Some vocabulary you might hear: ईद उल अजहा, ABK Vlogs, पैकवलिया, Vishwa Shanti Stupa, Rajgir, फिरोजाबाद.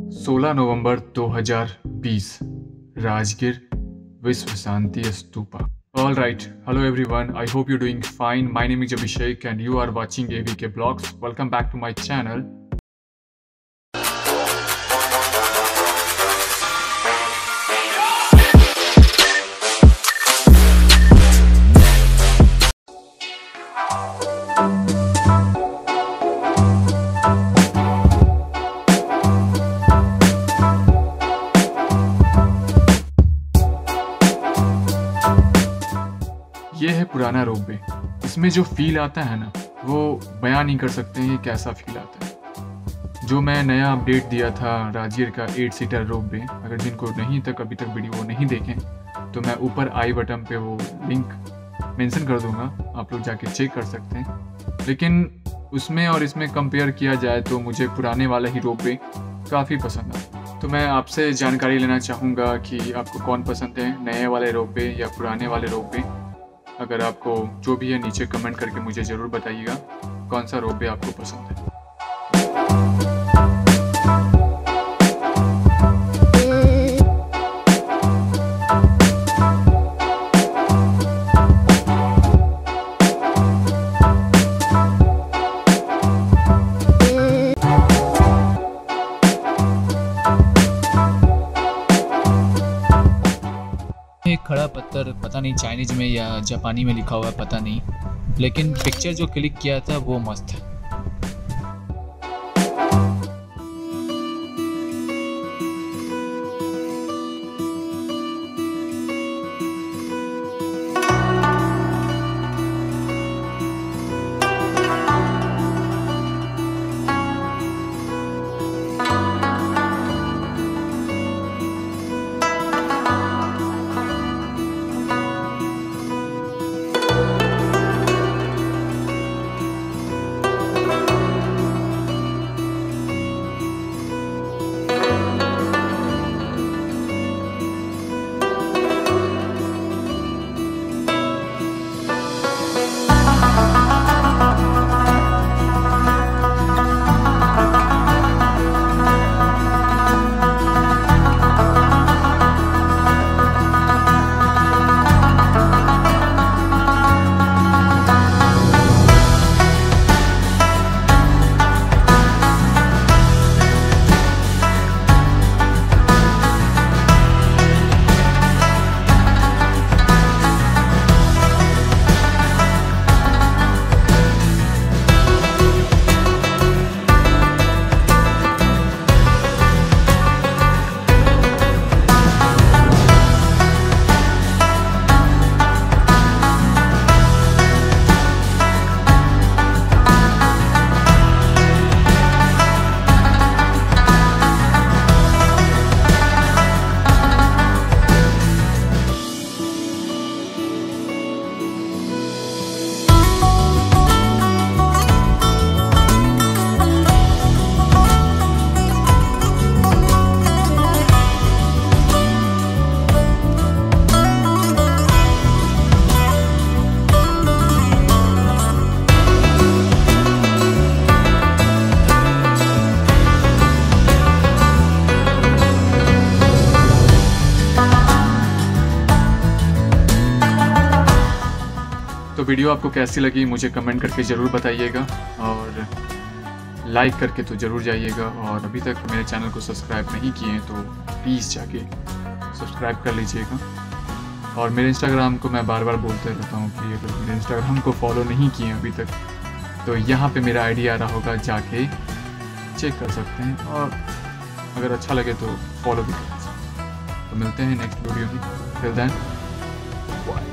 16 नवंबर 2020 राजगीर विश्व Shanti stupa. All right, hello everyone. I hope you're doing fine. My name is Abhishek and you are watching Avi ke blogs. Welcome back to my channel. ये है पुराना ropeway. इसमें जो feel आता है ना, वो बयां नहीं कर सकते हैं कैसा फील आता है। जो मैं नया अपडेट दिया था राजगीर का 8 सीटर रोपवे, अगर जिनको नहीं तक अभी तक वीडियो नहीं देखें तो मैं ऊपर आई बटन पे वो लिंक मेंशन कर दूंगा, आप लोग जाके चेक कर सकते हैं। लेकिन उसमें और इसमें कंपेयर किया जाए तो मुझे पुराने वाला ही रोपवे काफ़ी पसंद आया। तो मैं आपसे जानकारी लेना चाहूँगा कि आपको कौन पसंद है, नए वाले रोपवे या पुराने वाले रोपवे। अगर आपको जो भी है नीचे कमेंट करके मुझे ज़रूर बताइएगा कौन सा रोपवे आपको पसंद है। खड़ा पत्थर, पता नहीं चाइनीज में या जापानी में लिखा हुआ है, पता नहीं, लेकिन पिक्चर जो क्लिक किया था वो मस्त है। तो वीडियो आपको कैसी लगी मुझे कमेंट करके ज़रूर बताइएगा और लाइक करके तो ज़रूर जाइएगा। और अभी तक मेरे चैनल को सब्सक्राइब नहीं किए हैं तो प्लीज़ जाके सब्सक्राइब कर लीजिएगा। और मेरे इंस्टाग्राम को मैं बार बार बोलते रहता हूँ कि अगर मेरे इंस्टाग्राम को फॉलो नहीं किए हैं अभी तक तो यहाँ पे मेरा आईडी आ रहा होगा, जाके चेक कर सकते हैं और अगर अच्छा लगे तो फॉलो भी कर सकते हैं। तो मिलते हैं नेक्स्ट वीडियो में। Till then bye.